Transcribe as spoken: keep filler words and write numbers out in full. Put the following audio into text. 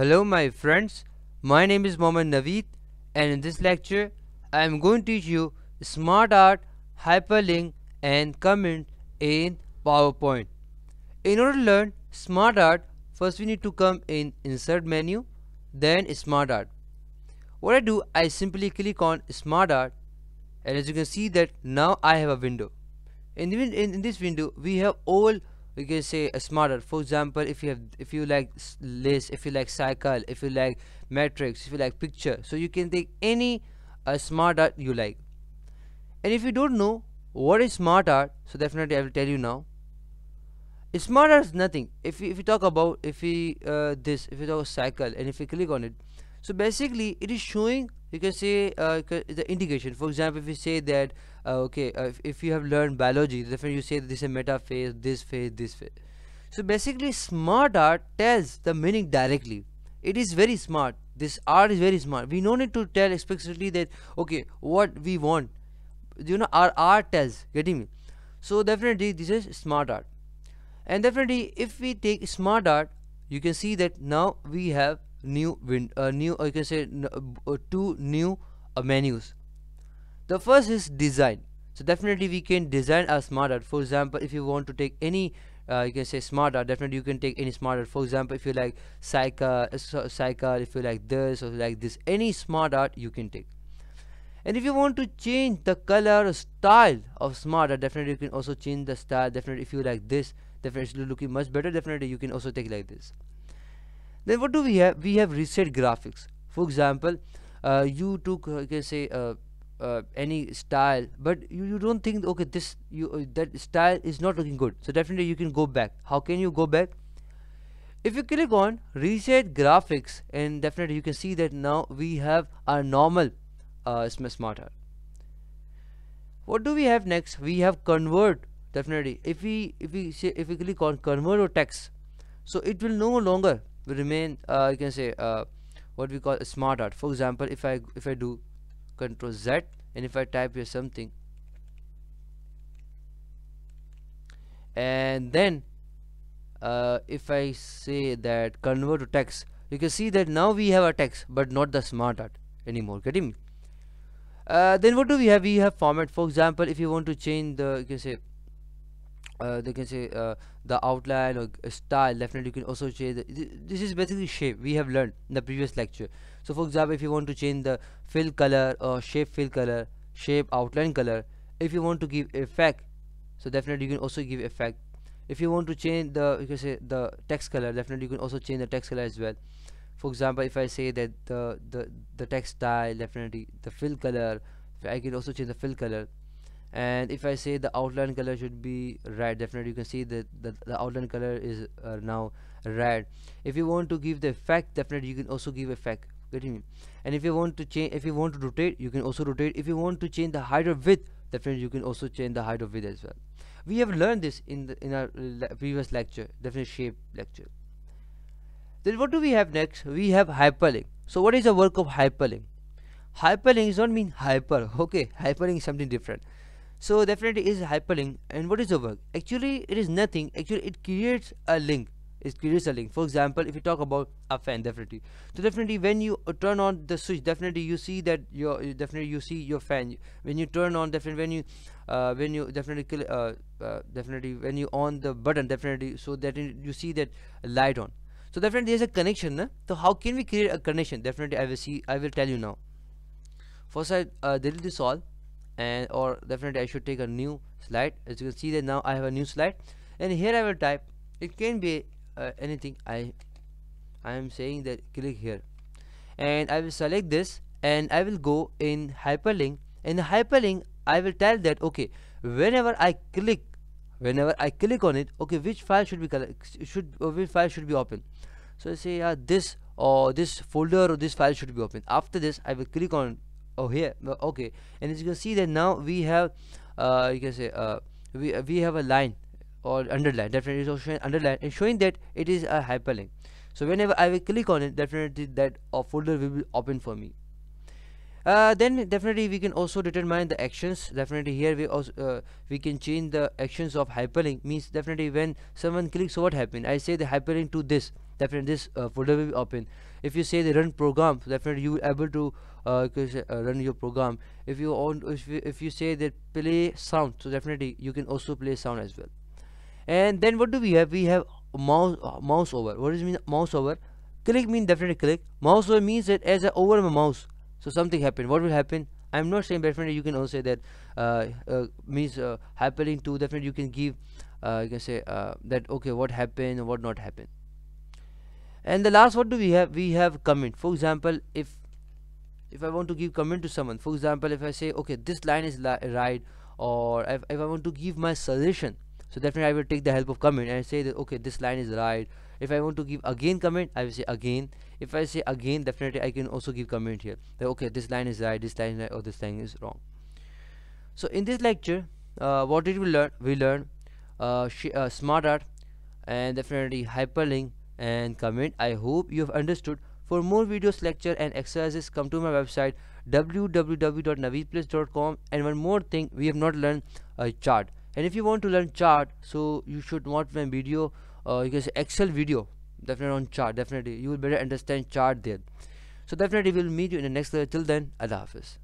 Hello my friends, my name is Mohamed Naveed, and in this lecture I am going to teach you SmartArt, hyperlink and comment in PowerPoint. In order to learn SmartArt, first we need to come in Insert menu, then SmartArt. What I do, I simply click on SmartArt, and as you can see that now I have a window. In, the, in, in this window we have all, you can say, a SmartArt. For example, if you have, if you like list, if you like cycle, if you like matrix, if you like picture, so you can take any uh, SmartArt you like. And if you don't know what is SmartArt, so definitely I will tell you now. SmartArt is nothing. If we, if we talk about, if we uh, this, if we talk about cycle, and if we click on it, so basically it is showing, you can say, uh, the indication. For example, if you say that uh, okay, uh, if, if you have learned biology, definitely you say that this is a meta phase, this phase, this phase. So basically SmartArt tells the meaning directly. It is very smart. This art is very smart. We no need to tell explicitly that okay, what we want, you know, our art tells, getting me? So definitely this is SmartArt. And definitely if we take SmartArt, you can see that now we have new win uh, new or you can say uh, two new uh, menus. The first is design. So definitely we can design our SmartArt. For example, if you want to take any uh, you can say SmartArt, definitely you can take any SmartArt. For example, if you like cycle, uh, cycle, if you like this or like this, any SmartArt you can take. And if you want to change the color or style of SmartArt, definitely you can also change the style. Definitely if you like this, definitely looking much better, definitely you can also take like this. Then what do we have? We have reset graphics. For example, uh, you took, uh, you can say, uh, uh, any style, but you, you don't think, okay, this you uh, that style is not looking good. So definitely you can go back. How can you go back? If you click on reset graphics, and definitely you can see that now we have our normal uh, SmartArt. What do we have next? We have convert. Definitely, if we if we say, if we click on convert or text, so it will no longer remain uh, you can say uh, what we call a SmartArt. For example, if I if I do Control Z, and if I type here something, and then uh, if I say that convert to text, you can see that now we have a text but not the SmartArt anymore, getting me? Uh, then what do we have? We have format. For example, if you want to change the, you can say Uh, they can say uh, the outline or style, definitely you can also change the, th this is basically shape we have learned in the previous lecture. So for example, if you want to change the fill color or shape fill color, shape outline color, if you want to give effect, so definitely you can also give effect. If you want to change the, you can say, the text color, definitely you can also change the text color as well. For example, if I say that the the, the text style, definitely the fill color, I can also change the fill color. And if I say the outline color should be red, definitely you can see that the, the outline color is uh, now red. If you want to give the effect, definitely you can also give effect, getting me? And if you want to change, if you want to rotate, you can also rotate. If you want to change the height or width, definitely you can also change the height or width as well. We have learned this in the, in our le previous lecture, definitely shape lecture. Then what do we have next? We have hyperlink. So what is the work of hyperlink? Hyperlink does not mean hyper. Okay, hyperlink is something different. So definitely is hyperlink, and what is the work? Actually it is nothing. Actually it creates a link. It creates a link. For example, if you talk about a fan, definitely. So definitely when you uh, turn on the switch, definitely you see that your you definitely you see your fan. When you turn on, definitely when you uh, when you definitely uh, uh, definitely when you on the button, definitely so that you see that light on. So definitely there is a connection. Na? So how can we create a connection? Definitely I will see. I will tell you now. First I uh, delete this all. And or definitely I should take a new slide. As you can see that now I have a new slide, and here I will type, it can be uh, anything. I I am saying that click here, and I will select this, and I will go in hyperlink. In the hyperlink I will tell that okay, whenever I click whenever I click on it, okay, which file should be should uh, which file should be open. So I say uh, this or this folder or this file should be open. After this I will click on Oh here, okay, and as you can see that now we have, uh, you can say, uh, we uh, we have a line or underline. Definitely is also showing underline and showing that it is a hyperlink. So whenever I will click on it, definitely that uh, folder will be open for me. Uh, then definitely we can also determine the actions. Definitely here we also uh, we can change the actions of hyperlink. Means definitely when someone clicks, what happened? I say the hyperlink to this. Definitely this uh, folder will be open. If you say the run program, definitely you are able to uh, run your program. If you own, if you, if you say that play sound, so definitely you can also play sound as well. And then what do we have? We have mouse uh, mouse over. What does it mean mouse over? Click means definitely click. Mouse over means that as I over my mouse, so something happened. What will happen? I'm not saying definitely you can also say that uh, uh, means uh, hyperlink to. Definitely you can give uh, you can say uh, that okay what happened, what not happened. And the last, what do we have? We have comment. For example, if if I want to give comment to someone, for example, if I say okay this line is right, or if, if I want to give my suggestion, so definitely I will take the help of comment and say that okay this line is right. If I want to give again comment, I will say again. If I say again, definitely I can also give comment here that okay this line is right, this line is right, or this line is wrong. So in this lecture, uh, what did we learn? We learned uh, uh, SmartArt and definitely hyperlink and comment. I hope you have understood. For more videos, lecture and exercises, come to my website w w w dot naveed place dot com. And one more thing, we have not learned a uh, chart, and if you want to learn chart, so you should watch my video, uh, you can say Excel video definitely on chart. Definitely you will better understand chart there. So definitely we will meet you in the next level. Till then, Allah Hafiz.